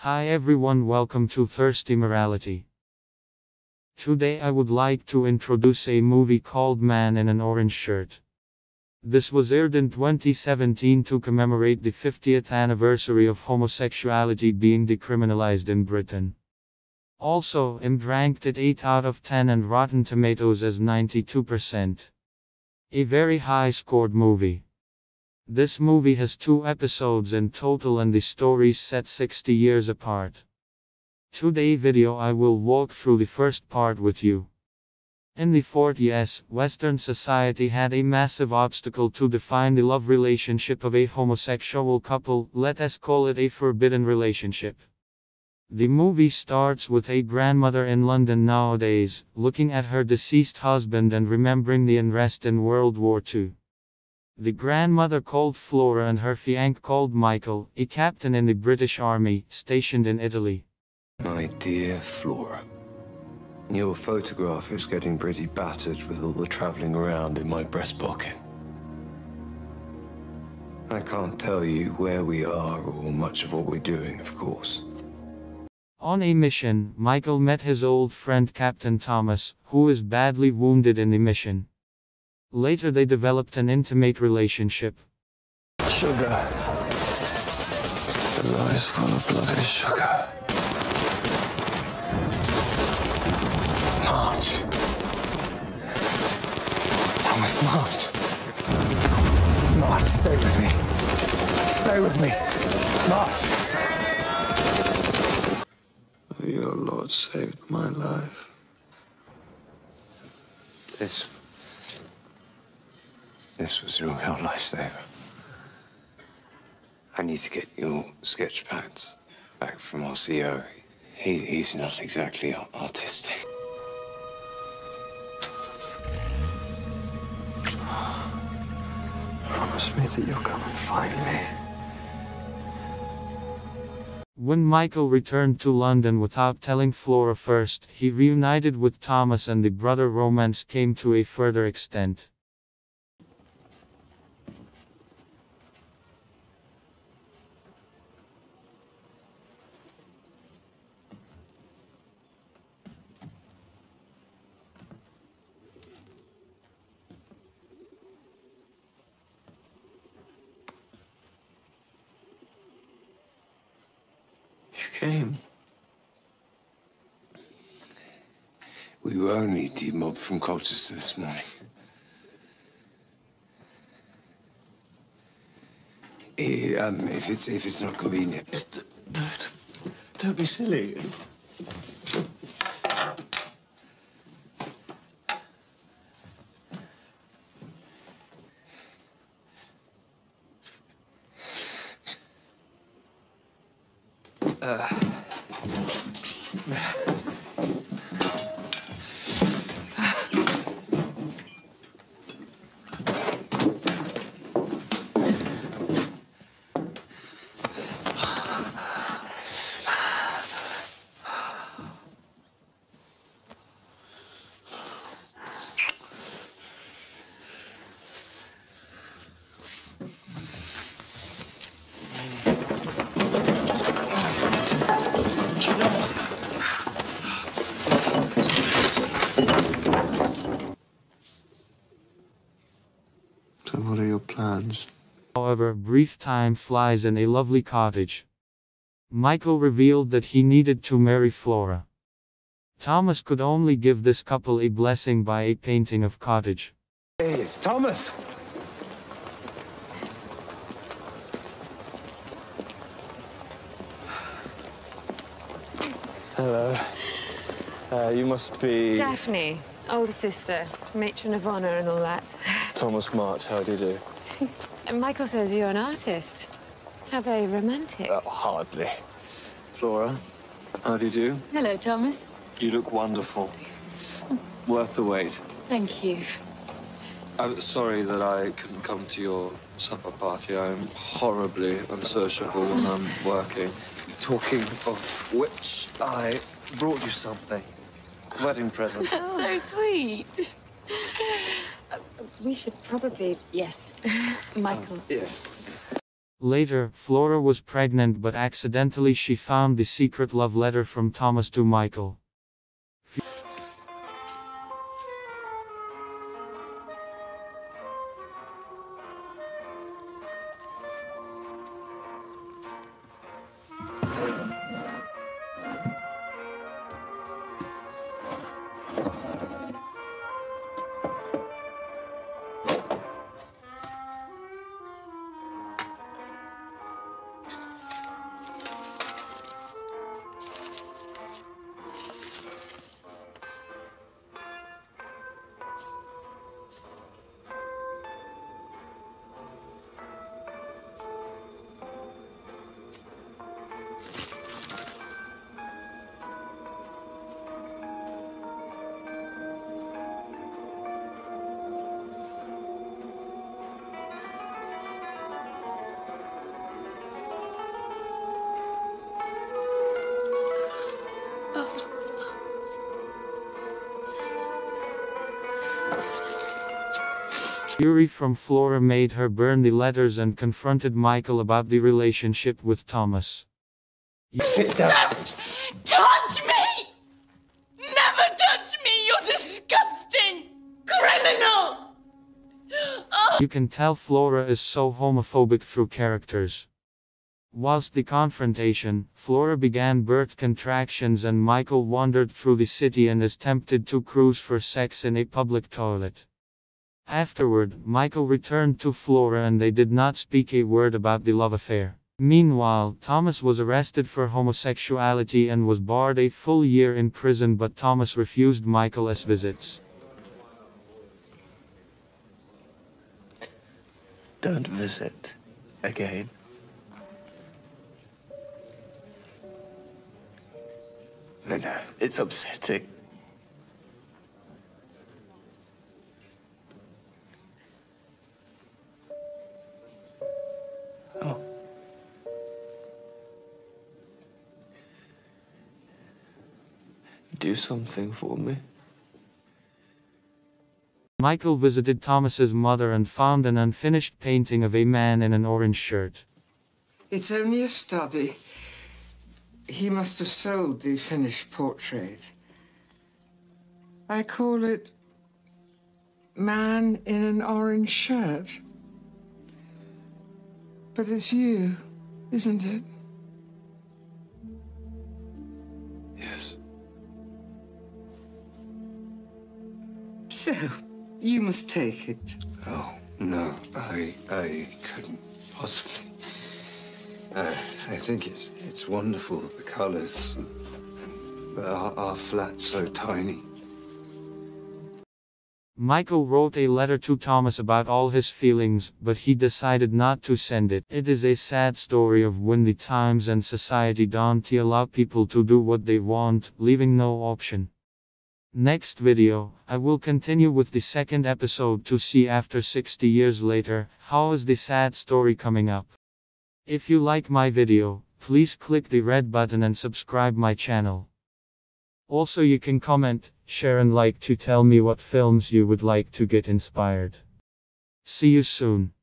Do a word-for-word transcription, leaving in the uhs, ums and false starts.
Hi everyone, welcome to Thirsty Morality. Today I would like to introduce a movie called Man in an Orange Shirt. This was aired in twenty seventeen to commemorate the fiftieth anniversary of homosexuality being decriminalized in Britain. Also, I M D b ranked it eight out of ten and Rotten Tomatoes as ninety-two percent. A very high scored movie. This movie has two episodes in total and the stories set sixty years apart. Today video I will walk through the first part with you. In the forties, Western society had a massive obstacle to define the love relationship of a homosexual couple, let us call it a forbidden relationship. The movie starts with a grandmother in London nowadays, looking at her deceased husband and remembering the unrest in World War Two. The grandmother called Flora and her fiancé called Michael, a captain in the British Army, stationed in Italy. My dear Flora, your photograph is getting pretty battered with all the traveling around in my breast pocket. I can't tell you where we are or much of what we're doing, of course. On a mission, Michael met his old friend Captain Thomas, who is badly wounded in the mission. Later they developed an intimate relationship. Sugar. The lies full of bloody sugar. March. Thomas, March. March, stay with me. Stay with me. March. Your Lord saved my life. This... This was your real lifesaver. I need to get your sketch pads back from our C O. He, he's not exactly artistic. Promise me that you'll come and find me. When Michael returned to London without telling Flora first, he reunited with Thomas and the brother romance came to a further extent. Came. We were only demobbed from Colchester this morning. It, um, if it's if it's not convenient, it's th don't, don't be silly. It's, it's... Uh. However, brief time flies in a lovely cottage. Michael revealed that he needed to marry Flora. Thomas could only give this couple a blessing by a painting of cottage. Hey, it's Thomas! Hello. Uh, you must be... Daphne, older sister, matron of honour and all that. Thomas March, how do you do? Michael says you're an artist. How very romantic. Uh, hardly. Flora, how do you do? Hello, Thomas. You look wonderful. Worth the wait. Thank you. I'm sorry that I couldn't come to your supper party. I'm horribly unsociable when I'm working. Talking of which, I brought you something. Wedding present. That's so sweet. We should probably... Yes. Michael. Um, yeah. Later, Flora was pregnant, but accidentally she found the secret love letter from Thomas to Michael. Fury from Flora made her burn the letters and confronted Michael about the relationship with Thomas. Sit down. Don't touch me! Never touch me, you disgusting criminal! Oh. You can tell Flora is so homophobic through characters. Whilst the confrontation, Flora began birth contractions and Michael wandered through the city and is tempted to cruise for sex in a public toilet. Afterward, Michael returned to Flora and they did not speak a word about the love affair. Meanwhile, Thomas was arrested for homosexuality and was barred a full year in prison, but Thomas refused Michael's visits. Don't visit again. No, no, it's upsetting. Do something for me. Michael visited Thomas's mother and found an unfinished painting of a man in an orange shirt. It's only a study. He must have sold the finished portrait. I call it Man in an Orange Shirt. But it's you, isn't it? So, you must take it. Oh, no, I, I couldn't possibly. Uh, I think it's, it's wonderful, the colors, and, and our, our flat's so tiny. Michael wrote a letter to Thomas about all his feelings, but he decided not to send it. It is a sad story of when the times and society don't allow people to do what they want, leaving no option. Next video, I will continue with the second episode to see after sixty years later, how is the sad story coming up. If you like my video, please click the red button and subscribe my channel. Also you can comment, share and like to tell me what films you would like to get inspired. See you soon.